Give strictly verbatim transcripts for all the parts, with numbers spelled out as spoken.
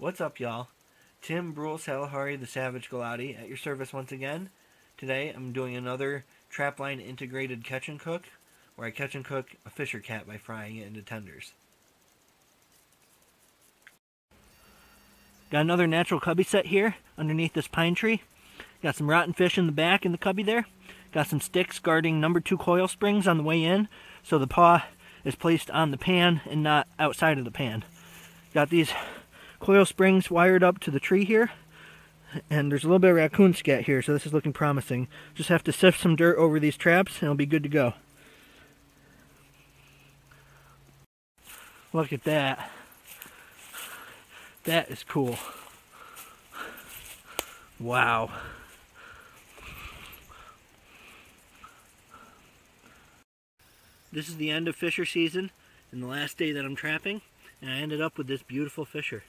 What's up, y'all? Tim Brule Salahari, the Savage Galati, at your service once again. Today I'm doing another trapline integrated catch and cook, where I catch and cook a fisher cat by frying it into tenders. Got another natural cubby set here underneath this pine tree. Got some rotten fish in the back in the cubby there. Got some sticks guarding number two coil springs on the way in, so the paw is placed on the pan and not outside of the pan. Got these coil springs wired up to the tree here, and there's a little bit of raccoon scat here, so this is looking promising. Just have to sift some dirt over these traps and it'll be good to go. Look at that. That is cool. Wow. This is the end of fisher season and the last day that I'm trapping, and I ended up with this beautiful fisher.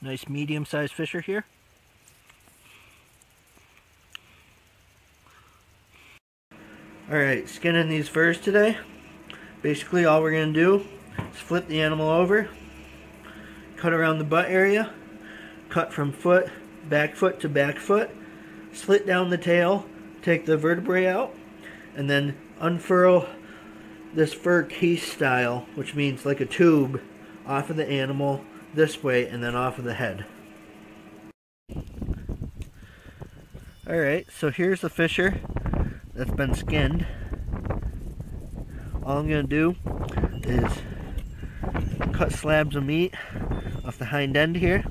Nice medium-sized fisher here. Alright, skinning these furs today. Basically all we're going to do is flip the animal over, cut around the butt area, cut from foot, back foot to back foot, slit down the tail, take the vertebrae out, and then unfurl this fur case style, which means like a tube, off of the animal this way and then off of the head. Alright, so here's the fisher that's been skinned. All I'm going to do is cut slabs of meat off the hind end here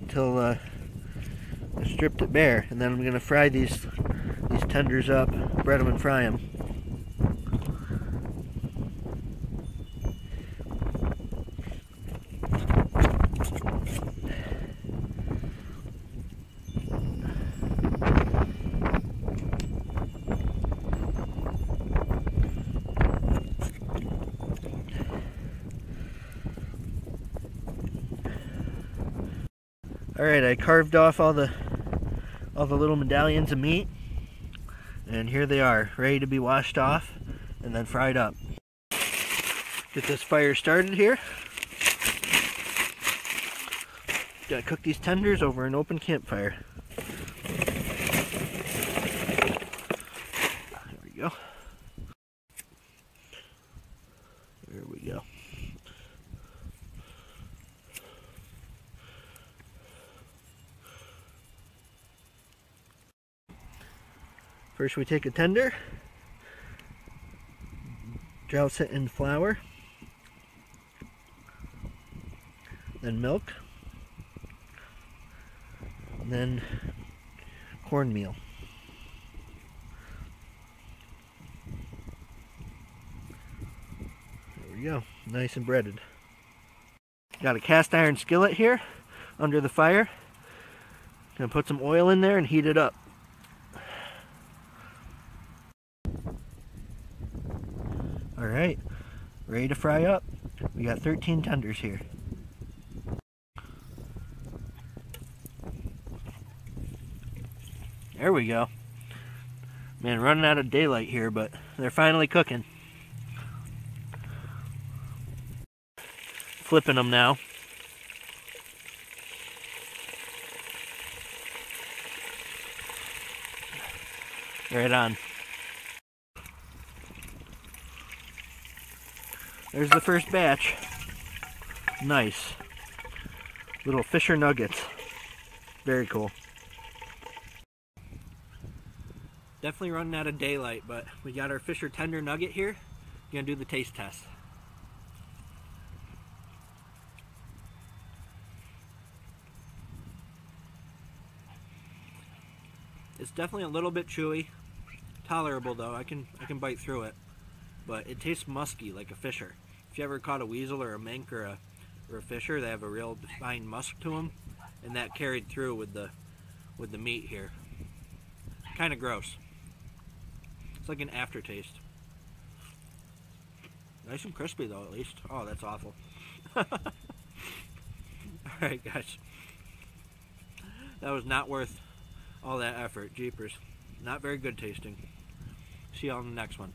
until uh, I stripped it bare, and then I'm going to fry these, these tenders up, bread them and fry them. Alright, I carved off all the all the little medallions of meat, and here they are, ready to be washed off and then fried up. Get this fire started here. Gotta cook these tenders over an open campfire. There we go. There we go. First we take a tender, douse it in flour, then milk, and then cornmeal. There we go, nice and breaded. Got a cast iron skillet here under the fire. Gonna put some oil in there and heat it up. Alright, ready to fry up. We got thirteen tenders here. There we go. Man, running out of daylight here, but they're finally cooking. Flipping them now. Right on. There's the first batch. Nice. Little fisher nuggets. Very cool. Definitely running out of daylight, but we got our fisher tender nugget here. Gonna do the taste test. It's definitely a little bit chewy. Tolerable though. I can I can bite through it. But it tastes musky like a fisher. If you ever caught a weasel or a mink or a, or a fisher, they have a real defined musk to them, and that carried through with the with the meat here. Kind of gross. It's like an aftertaste. Nice and crispy though, at least. Oh, that's awful. Alright guys, that was not worth all that effort. Jeepers. Not very good tasting. See you on the next one.